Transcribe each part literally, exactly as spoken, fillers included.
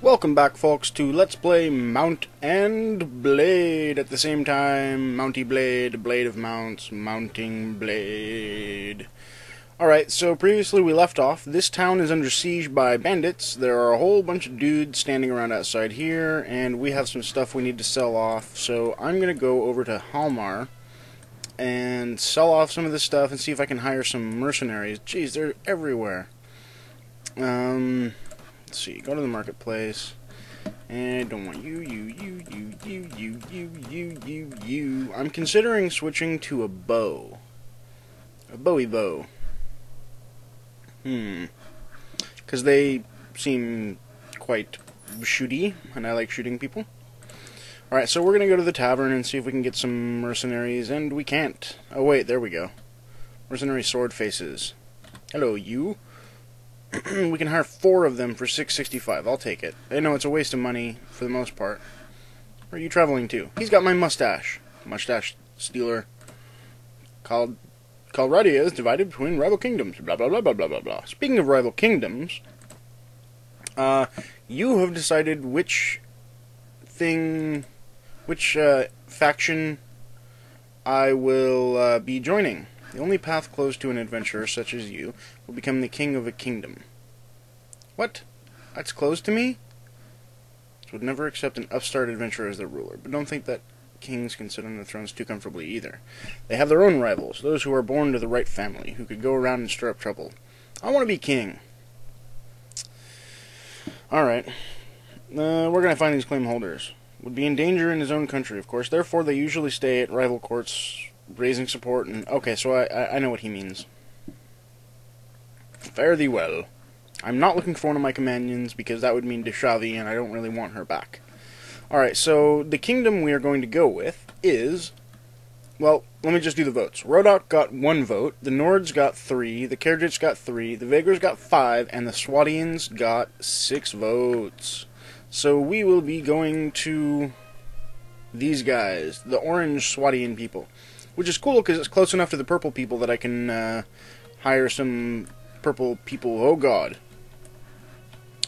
Welcome back, folks, to Let's Play Mount and Blade. At the same time, Mounty Blade, Blade of Mounts, Mounting Blade. Alright, so previously we left off. This town is under siege by bandits. There are a whole bunch of dudes standing around outside here, and we have some stuff we need to sell off. So I'm going to go over to Halmar and sell off some of this stuff and see if I can hire some mercenaries. Jeez, they're everywhere. Um... Let's see, go to the marketplace, and I don't want you, you, you, you, you, you, you, you, you, you. I'm considering switching to a bow. A bowie bow. Hmm. Because they seem quite shooty, and I like shooting people. Alright, so we're going to go to the tavern and see if we can get some mercenaries, and we can't. Oh, wait, there we go. Mercenary sword faces. Hello, you. We can hire four of them for six sixty-five. I'll take it. I know it's a waste of money for the most part. Where are you traveling to? He's got my mustache. Mustache stealer. Cal Calradia is divided between rival kingdoms. Blah, blah, blah, blah, blah, blah, blah. Speaking of rival kingdoms, uh, you have decided which thing, which uh, faction I will uh, be joining. The only path closed to an adventurer such as you will become the king of a kingdom. What? That's closed to me? So would never accept an upstart adventurer as their ruler, but don't think that kings can sit on the thrones too comfortably either. They have their own rivals, those who are born to the right family, who could go around and stir up trouble. I want to be king. Alright. Uh, we're going to find these claim holders. Would be in danger in his own country, of course. Therefore, they usually stay at rival courts, raising support, and... Okay, so I, I, I know what he means. Fare thee well. I'm not looking for one of my companions, because that would mean Deshavi, and I don't really want her back. Alright, so the kingdom we are going to go with is... Well, let me just do the votes. Rhodok got one vote, the Nords got three, the Khergits got three, the Vaegirs got five, and the Swadians got six votes. So we will be going to... these guys, the orange Swadian people. Which is cool, because it's close enough to the purple people that I can uh, hire some purple people, oh god,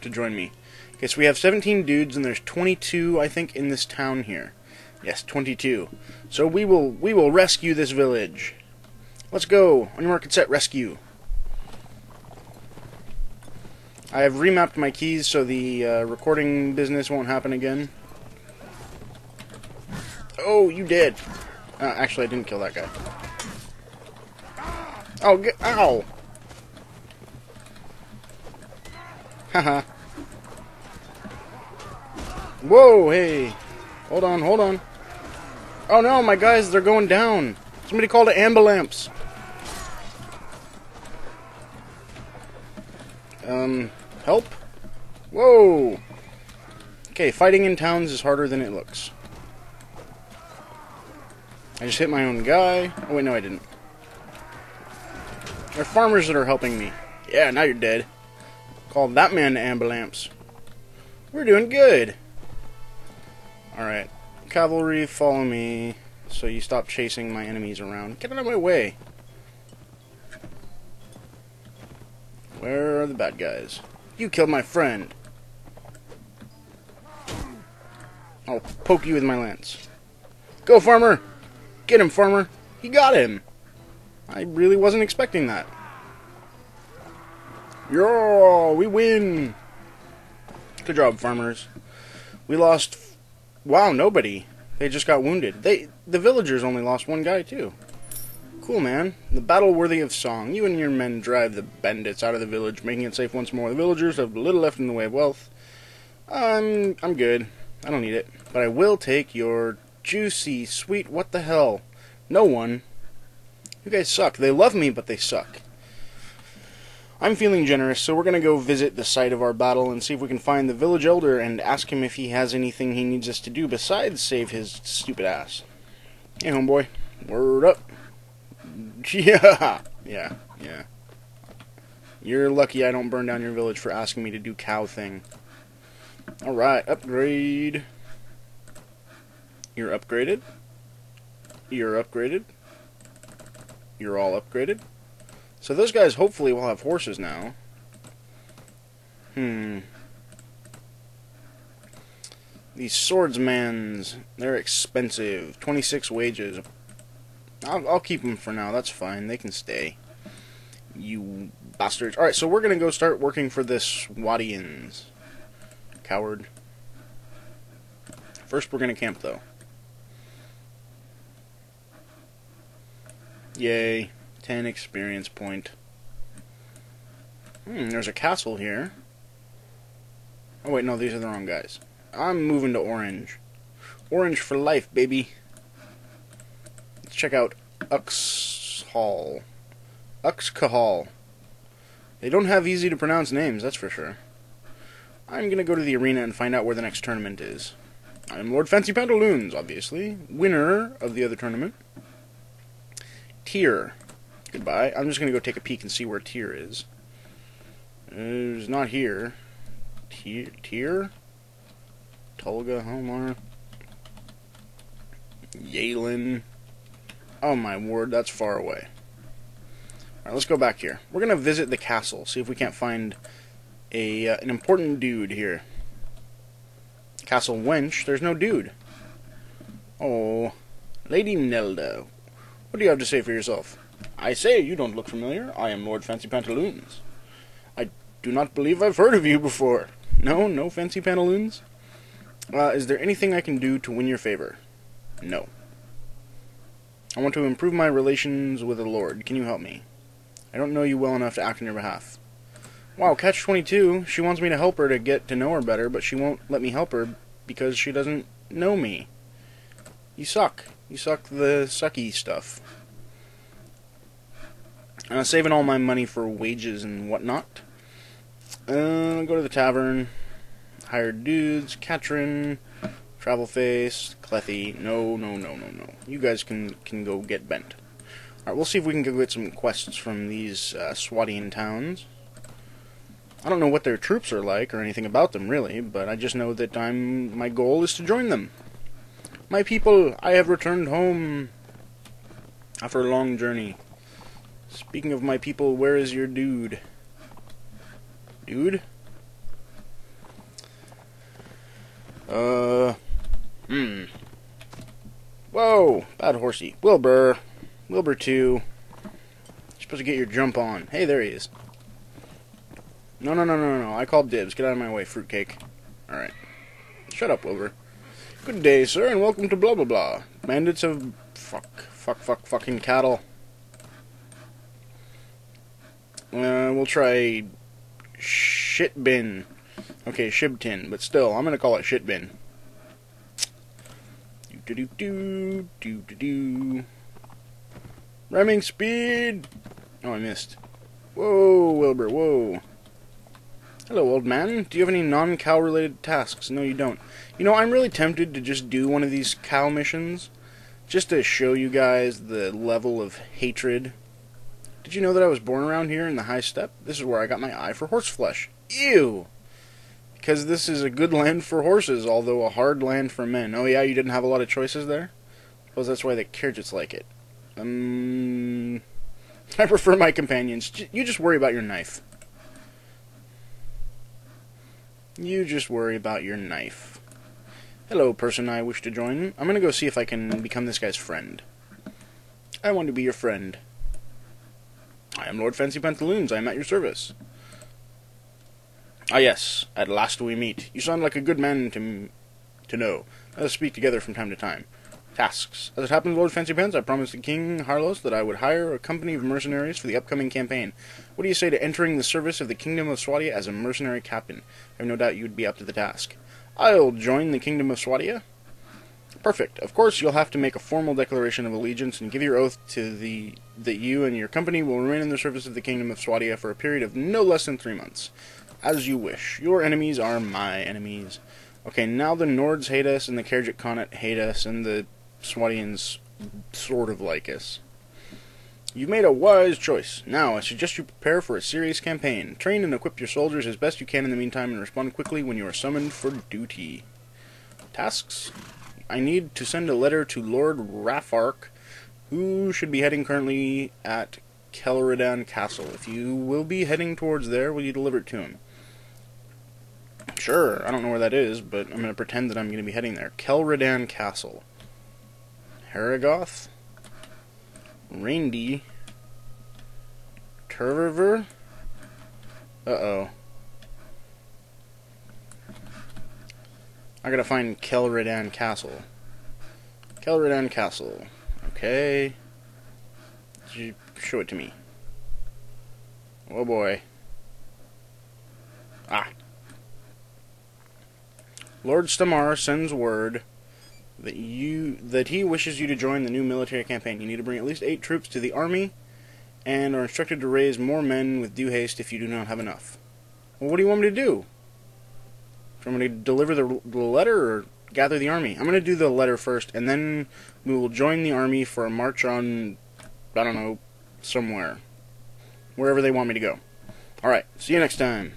to join me. Okay, so we have seventeen dudes, and there's twenty-two, I think, in this town here. Yes, twenty-two. So we will we will rescue this village. Let's go. On your mark and set, rescue. I have remapped my keys so the uh, recording business won't happen again. Oh, you did. Uh, actually, I didn't kill that guy. Oh, get, ow! Haha. Whoa, hey. Hold on, hold on. Oh no, my guys, they're going down. Somebody called an ambulance. Um, help? Whoa. Okay, fighting in towns is harder than it looks. I just hit my own guy. Oh, wait, no, I didn't. There are farmers that are helping me. Yeah, now you're dead. Call that man to ambulance. We're doing good. Alright. Cavalry, follow me so you stop chasing my enemies around. Get out of my way. Where are the bad guys? You killed my friend. I'll poke you with my lance. Go, farmer! Get him, farmer. He got him. I really wasn't expecting that. Yo, we win. Good job, farmers. We lost... F wow, nobody. They just got wounded. They, the villagers only lost one guy, too. Cool, man. The battle worthy of song. You and your men drive the bandits out of the village, making it safe once more. The villagers have little left in the way of wealth. I'm, I'm good. I don't need it. But I will take your... juicy, sweet, what the hell? No one. You guys suck. They love me, but they suck. I'm feeling generous, so we're going to go visit the site of our battle and see if we can find the village elder and ask him if he has anything he needs us to do besides save his stupid ass. Hey, homeboy. Word up. Yeah. Yeah. Yeah. You're lucky I don't burn down your village for asking me to do cow thing. Alright, upgrade... You're upgraded. You're upgraded. You're all upgraded. So those guys hopefully will have horses now. Hmm. These swordsmans, they're expensive. twenty-six wages. I'll, I'll keep them for now. That's fine. They can stay. You bastards. Alright, so we're going to go start working for this Swadians. Coward. First, we're going to camp, though. Yay. ten experience point. Hmm, there's a castle here. Oh, wait, no, these are the wrong guys. I'm moving to Orange. Orange for life, baby. Let's check out Uxkhal. Uxkhal. They don't have easy to pronounce names, that's for sure. I'm going to go to the arena and find out where the next tournament is. I'm Lord Fancy Pantaloons, obviously. Winner of the other tournament. Tihr. Goodbye. I'm just going to go take a peek and see where Tihr is. Uh, it's not here. Tihr? Tihr? Tolga, Homar. Yalen. Oh my word, that's far away. Alright, let's go back here. We're going to visit the castle, see if we can't find a uh, an important dude here. Castle wench, there's no dude. Oh, Lady Neldo. What do you have to say for yourself? I say you don't look familiar. I am Lord Fancy Pantaloons. I do not believe I've heard of you before. No, no fancy pantaloons? Uh, is there anything I can do to win your favor? No. I want to improve my relations with the Lord. Can you help me? I don't know you well enough to act on your behalf. Wow, catch twenty-two. She wants me to help her to get to know her better, but she won't let me help her because she doesn't know me. You suck. You suck the sucky stuff. And I'm saving all my money for wages and whatnot. Uh, go to the tavern. Hired dudes, Katrin, Travelface, Clethy. No, no, no, no, no. You guys can can go get bent. Alright, we'll see if we can go get some quests from these uh, Swadian towns. I don't know what their troops are like or anything about them, really, but I just know that I'm. My goal is to join them. My people, I have returned home after a long journey. Speaking of my people, where is your dude? Dude? Uh, hmm. Whoa, bad horsey. Wilbur. Wilbur two. You're supposed to get your jump on. Hey, there he is. No, no, no, no, no. I called dibs. Get out of my way, fruitcake. Alright. Shut up, Wilbur. Good day, sir, and welcome to blah, blah, blah. Bandits of... Fuck. Fuck, fuck, fucking cattle. Uh, we'll try... Shit bin. Okay, Shibtin, but still, I'm gonna call it shit bin. Do do do do do do. Ramming speed. Oh, I missed. Whoa, Wilbur. Whoa. Hello, old man. Do you have any non-cow related tasks? No, you don't. You know, I'm really tempted to just do one of these cow missions, just to show you guys the level of hatred. Did you know that I was born around here in the high steppe? This is where I got my eye for horse flesh. Ew. Because this is a good land for horses, although a hard land for men. Oh yeah, you didn't have a lot of choices there? I suppose that's why the Khergits like it. Um, I prefer my companions. You just worry about your knife. You just worry about your knife. Hello, person I wish to join. I'm going to go see if I can become this guy's friend. I want to be your friend. I am Lord Fancy Pantaloons. I am at your service. Ah, yes. At last we meet. You sound like a good man to m to know. Let us speak together from time to time. Tasks. As it happened, Lord Fancy Pants, I promised to King Harlos that I would hire a company of mercenaries for the upcoming campaign. What do you say to entering the service of the Kingdom of Swadia as a mercenary captain? I have no doubt you would be up to the task. I'll join the Kingdom of Swadia. Perfect. Of course, you'll have to make a formal declaration of allegiance and give your oath to the that you and your company will remain in the service of the Kingdom of Swadia for a period of no less than three months. As you wish. Your enemies are my enemies. Okay, now the Nords hate us, and the Khergit Khanate hate us, and the Swadians sort of like us. You've made a wise choice. Now, I suggest you prepare for a serious campaign. Train and equip your soldiers as best you can in the meantime, and respond quickly when you are summoned for duty. Tasks? I need to send a letter to Lord Raffark, who should be heading currently at Kelredan Castle. If you will be heading towards there, will you deliver it to him? Sure, I don't know where that is, but I'm going to pretend that I'm going to be heading there. Kelredan Castle. Haragoth. Rindy. Turver. Uh-oh. I gotta find Kelredan Castle. Kelredan Castle. Okay. You show it to me. Oh boy. Ah. Lord Stamar sends word that you that he wishes you to join the new military campaign. You need to bring at least eight troops to the army, and are instructed to raise more men with due haste if you do not have enough. Well, what do you want me to do? Do you want me to deliver the, the letter or gather the army? I'm going to do the letter first, and then we will join the army for a march on, I don't know, somewhere. Wherever they want me to go. Alright, see you next time.